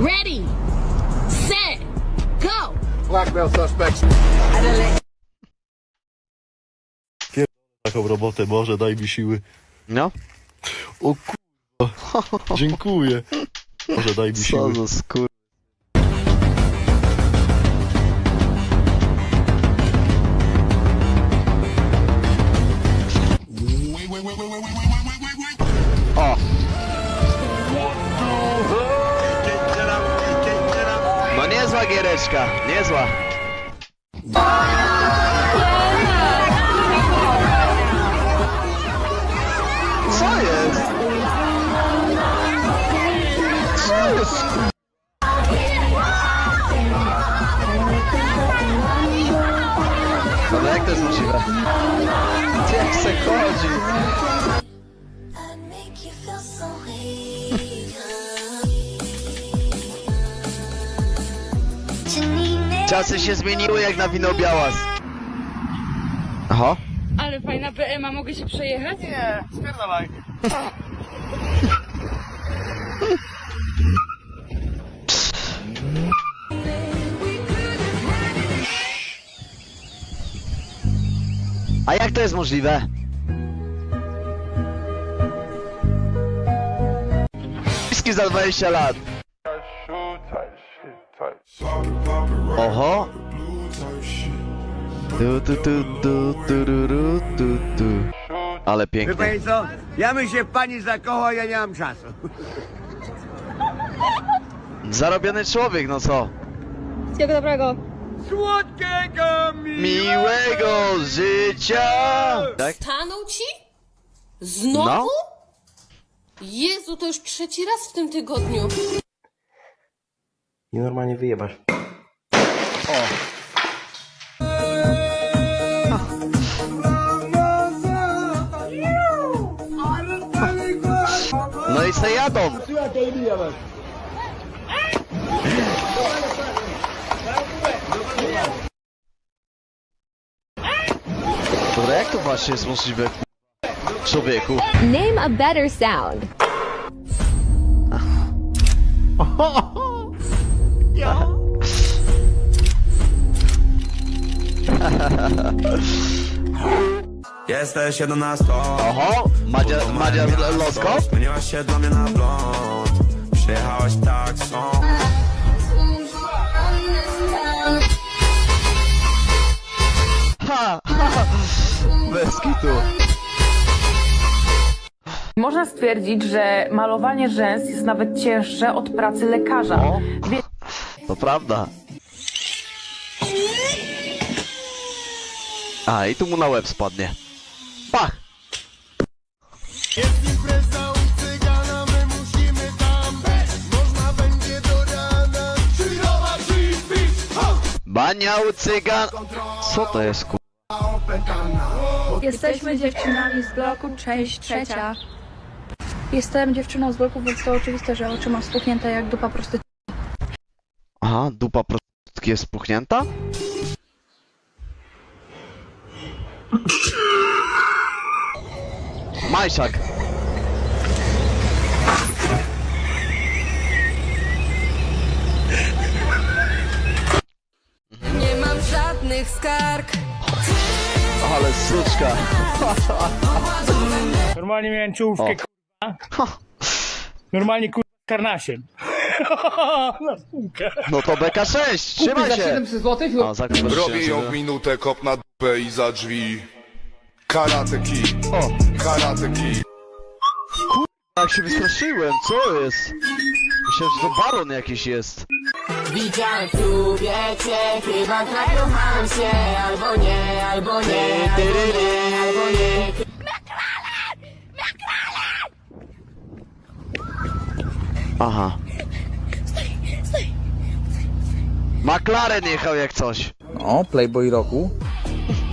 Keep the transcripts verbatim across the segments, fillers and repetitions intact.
Ready, set, go! Blackbell Suspects. Pierdolę taką robotę, Boże, daj mi siły. No? O kurwa, dziękuję. Boże, daj mi Co siły. Co za skur... O! No niezła giereczka, niezła. Co jest? Co jest? No jak to jest możliwe? Jak se chodzi? Czasy się zmieniły jak na Winobiałas. Aha. Ale fajna B M a, mogę się przejechać? Nie, spierdalaj. A jak to jest możliwe? Whisky za dwadzieścia lat. Oho! Du, du, du, du, du, du, du, du. Ale pięknie. Wie pani co? Ja bym się w pani zakochał, ja nie mam czasu. Zarobiony człowiek, no co? Wszystkiego dobrego. Słodkiego, miłego życia! Tak? Stanął ci? Znowu? No? Jezu, to już trzeci raz w tym tygodniu. Nie, normalnie wyjebasz. O! No i se jadą! Dobra, jak to właśnie jest możliwe, człowieku? Name a better sound. Jesteś jedenastą. Oho, Madzia, Madzia z Losko? Zmieniłaś się dla mnie na blond. Przyjechałaś taksą. Ha, ha, bez kitu. Można stwierdzić, że malowanie rzęs jest nawet cięższe od pracy lekarza. O? To prawda. A, i tu mu na łeb spadnie. Pach! Jest impreza u cygana, my musimy tam być. Można będzie do rana chillować i pić. Bania u cygan... Co to jest, ku... Jesteśmy dziewczynami z bloku, część trzecia. Jestem dziewczyną z bloku, więc to oczywiste, że oczy mam spuchnięte jak dupa prostytutki. Aha, dupa prostytutki jest spuchnięta? Majszak. Nie mam żadnych skarg. Ale suczka. Normalnie miałem czołówkę, k***a. Normalnie k***a karnasiem. No to B K sześć, trzymaj się! Robię ją minutę, kop na dupę i za drzwi. Karate Kid, o, Karate Kid. Kurwa, jak się wystraszyłem, co jest? Myślałem, że to baron jakiś jest. Widziałem w klubie cię, chyba zakochałem się. Albo nie, albo nie, albo nie, albo nie. McLaren! McLaren! Aha. McLaren jechał jak coś. O, Playboy roku.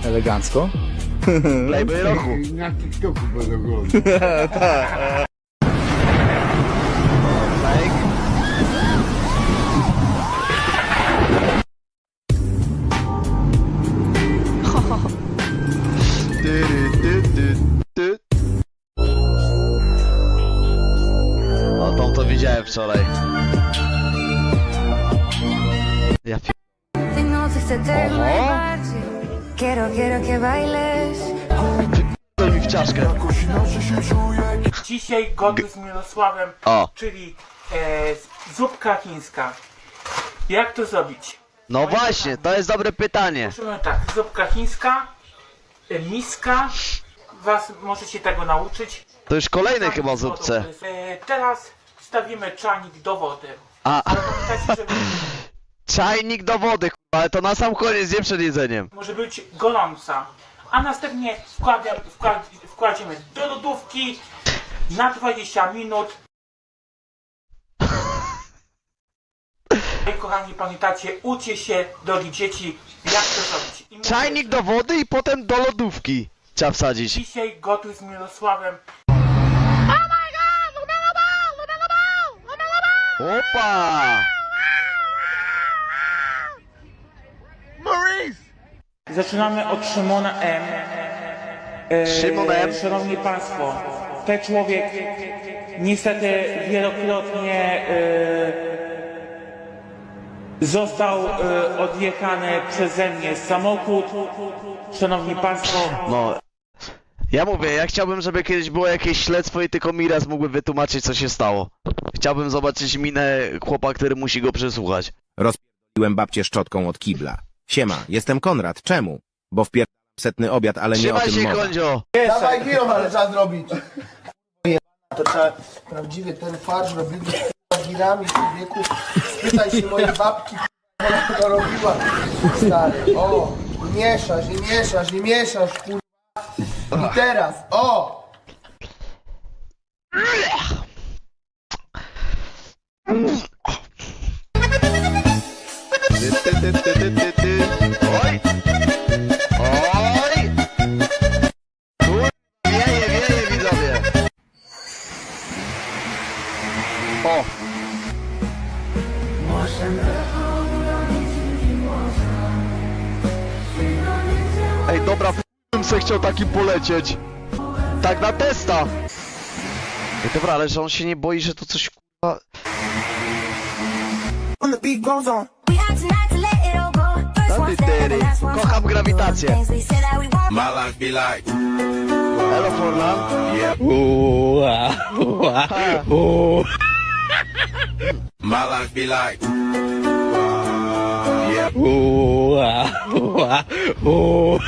Elegancko. Playboy roku. Na TikToku będę oglądał. Tak. O, tą to widziałem wczoraj. Ja fi... Tej nocy chcę tego najbardziej. Quiero, quiero que bailes. Daj mi w czaszkę. Dzisiaj gotuję z Mirosławem, o. czyli e, zupka chińska. Jak to zrobić? No Moje właśnie, pytanie. To jest dobre pytanie. Musimy tak, zupka chińska, e, miska. Was możecie tego nauczyć. To już kolejne Czarnik chyba zupce. E, teraz wstawimy czajnik do wody. A. Żeby... Czajnik do wody, ale to na sam koniec, nie przed jedzeniem. Może być gorąca. A następnie wkładamy, wkładzimy do lodówki na dwadzieścia minut. Kochani, pamiętacie, uczcie się, drogi dzieci, jak to zrobić. I czajnik mówię, do wody i potem do lodówki trzeba wsadzić. Dzisiaj gotuj z Mirosławem. Opa! Zaczynamy od Szymona M. E, Szymon M. Szanowni Państwo, ten człowiek niestety wielokrotnie e, został e, odjechany przeze mnie samochód. Szanowni Państwo... No, ja mówię, ja chciałbym, żeby kiedyś było jakieś śledztwo i tylko Miras mógłby wytłumaczyć, co się stało. Chciałbym zobaczyć minę chłopa, który musi go przesłuchać. Rozpierdoliłem babcię szczotką od kibla. Siema, jestem Konrad. Czemu? Bo wpier... setny obiad, ale nie o tym mowa. Trzymaj się, Kondzio! Dawaj piją, ale trzeba zrobić. To trzeba... Prawdziwy ten farsz robimy z girami w wieku. Spytaj się mojej babki, ona to robiła. Stary, o! Nie mieszasz, nie mieszasz, nie mieszasz, kurwa. I teraz, o! Ty, ty, ty, ty, ty, ty, ty. Oj! Oj! Kurwa, wieje, wieje, widzowie! O! Ej, dobra, bym se chciał takim polecieć! Tak na testa! Ej, dobra, ale że on się nie boi, że to coś kurwa... On the beat goes on. Kocham grawitację. My life be like. Hello for love. Yeah. Ooh, uh, ooh. My life be like. Yeah. Ooh, uh, ooh.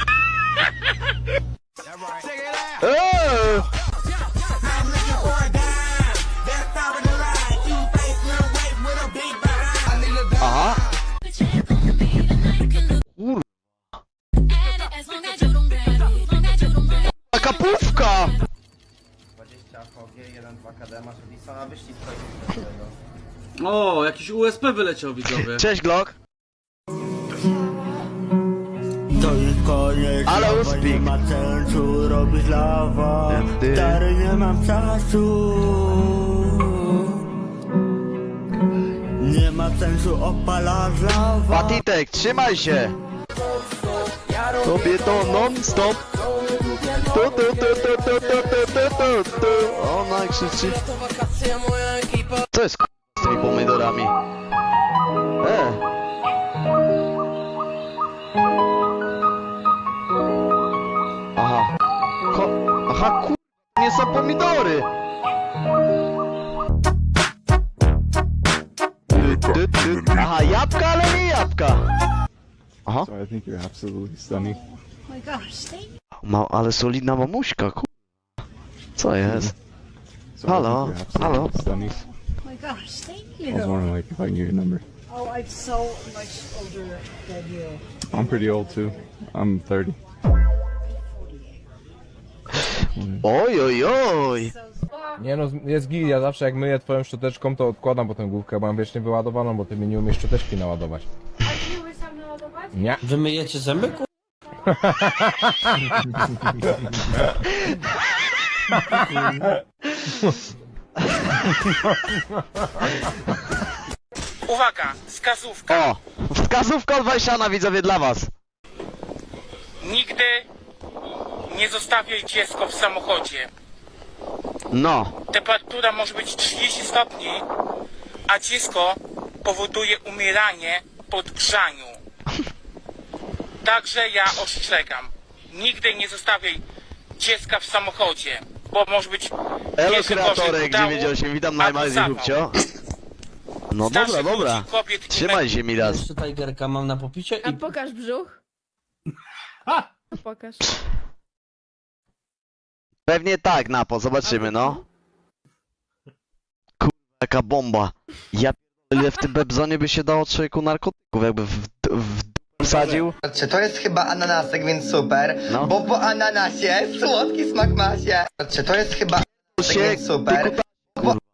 Kapówka! dwadzieścia H G jeden dwa K D, masz lisa na wyścig. O, jakiś U S P wyleciał, widzowie. Cześć, Glock. To jest koniec, ale uspik. Nie ma sensu robić dla was. Stary, nie mam czasu. Nie ma sensu opalać dla was. Patitek, trzymaj się. Tobie to non stop. Tu, tu, tu, tu, tu, tu, tu, tu, tu, tu. Ona krzyczy. Co jest k***a z tymi pomidorami? E. Aha. Ko Aha k***a, nie są pomidory. Aha, jabłka, ale nie jabłka. Aha. So I think you're absolutely stunning. Oh my gosh, thank you. Ma, ale solidna mamuśka, ku... Co jest? Halo, halo. Oj, oj, oj. Nie no, jest gil, ja zawsze jak myję twoją szczoteczką, to odkładam potem główkę, bo mam wiecznie wyładowaną, bo ty mi nie umiesz szczoteczki naładować. A ty umiesz sam naładować? Nie. Wy myjecie zęby, ku... Uwaga, wskazówka. O, wskazówka od Wajszana, widzowie, dla was. Nigdy nie zostawiaj dziecko w samochodzie. No. Temperatura może być trzydzieści stopni, a dziecko powoduje umieranie podgrzaniu. Także ja ostrzegam. Nigdy nie zostawiaj dziecka w samochodzie, bo może być... Elo Kreatorek dziewięćdziesiąt osiem, witam najmazji Hubcio. No dobra, dobra. Trzymaj się mi raz. Jeszcze tajgerka mam na popicie. A pokaż brzuch. A pokaż. Pewnie tak, Napo, zobaczymy, no. Kurwa, jaka bomba. Ja w tym bebzonie by się dało człowieku narkotyków, jakby w, w wsadził. To jest chyba ananasek, więc super, no. Bo po ananasie słodki smak ma się. To jest chyba ananasek, więc super. Bo...